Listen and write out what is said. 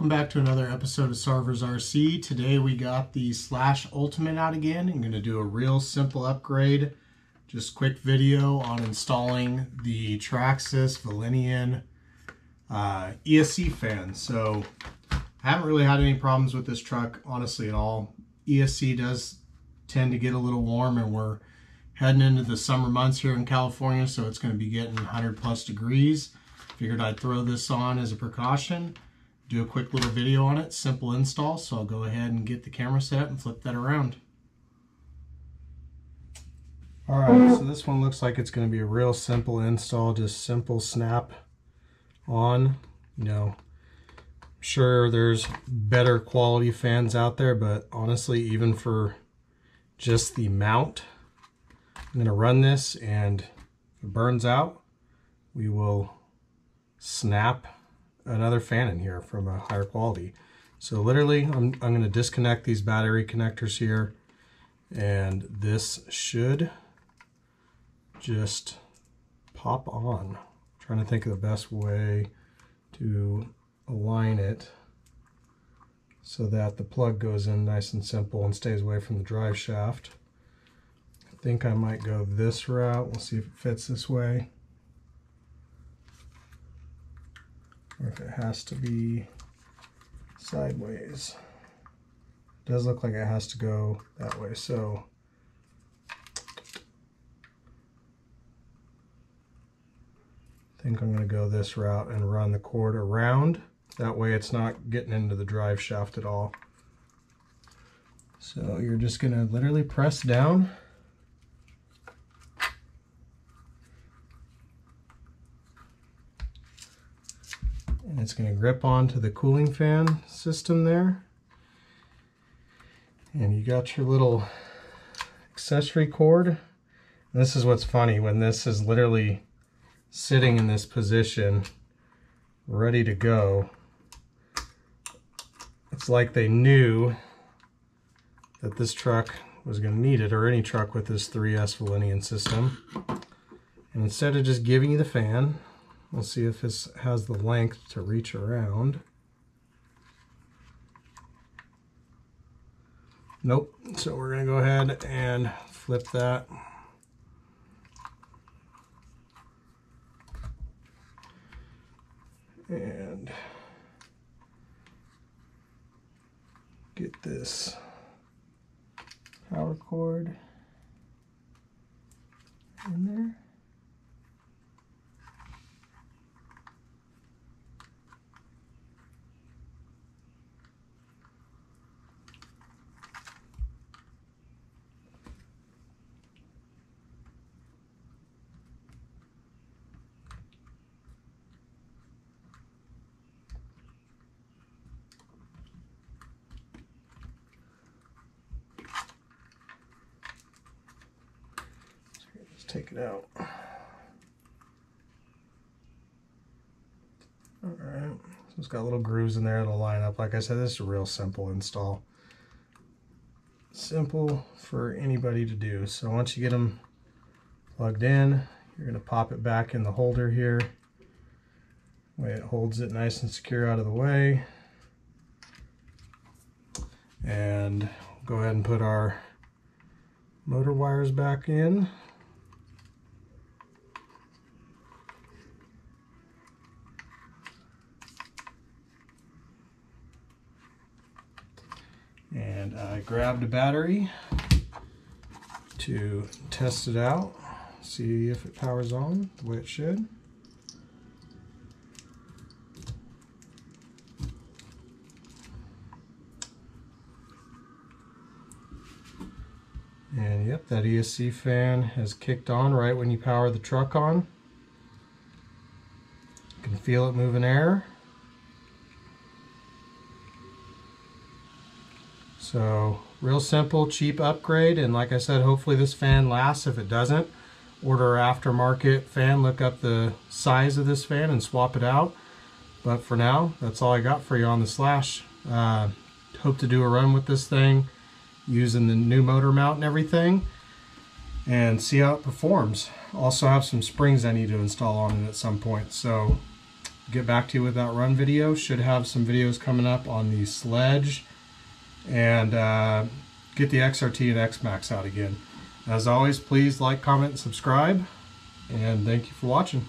welcome back to another episode of Sarvers RC. Today we got the Slash Ultimate out again. I'm going to do a real simple upgrade, just quick video on installing the Traxxas Velineon ESC fan. So I haven't really had any problems with this truck, honestly, at all. ESC does tend to get a little warm, and we're heading into the summer months here in California, so it's going to be getting 100 plus degrees. Figured I'd throw this on as a precaution, do a quick little video on it, simple install. So I'll go ahead and get the camera set up and flip that around. All right, so this one looks like it's going to be a real simple install, just simple snap on. You know, I'm sure there's better quality fans out there, but honestly, even for just the mount, I'm going to run this, and if it burns out, we will snap another fan in here from a higher quality. So literally I'm going to disconnect these battery connectors here, and this should just pop on. I'm trying to think of the best way to align it so that the plug goes in nice and simple and stays away from the drive shaft. I think I might go this route. We'll see if it fits this way, or if it has to be sideways. It does look like it has to go that way, so I think I'm going to go this route and run the cord around. That way it's not getting into the drive shaft at all. So you're just going to literally press down. It's going to grip onto the cooling fan system there, and you got your little accessory cord. And this is what's funny, when this is literally sitting in this position ready to go, it's like they knew that this truck was going to need it, or any truck with this 3S Velineon system. And instead of just giving you the fan, we'll see if this has the length to reach around. Nope. So we're going to go ahead and flip that. And get this power cord in there. Take it out. All right, so it's got little grooves in there that'll line up. Like I said, this is a real simple install. Simple for anybody to do. So once you get them plugged in, you're gonna pop it back in the holder here. The way it holds it nice and secure out of the way. And we'll go ahead and put our motor wires back in. And I grabbed a battery to test it out, see if it powers on the way it should. And yep, that ESC fan has kicked on right when you power the truck on. You can feel it moving air. So real simple, cheap upgrade, and like I said, hopefully this fan lasts. If it doesn't, order an aftermarket fan, look up the size of this fan and swap it out. But for now, that's all I got for you on the Slash. Hope to do a run with this thing using the new motor mount and everything, and see how it performs. Also have some springs I need to install on it at some point. So get back to you with that run video. Should have some videos coming up on the Sledge, and get the XRT and XMAXX out again. As always, please like, comment, and subscribe, and thank you for watching.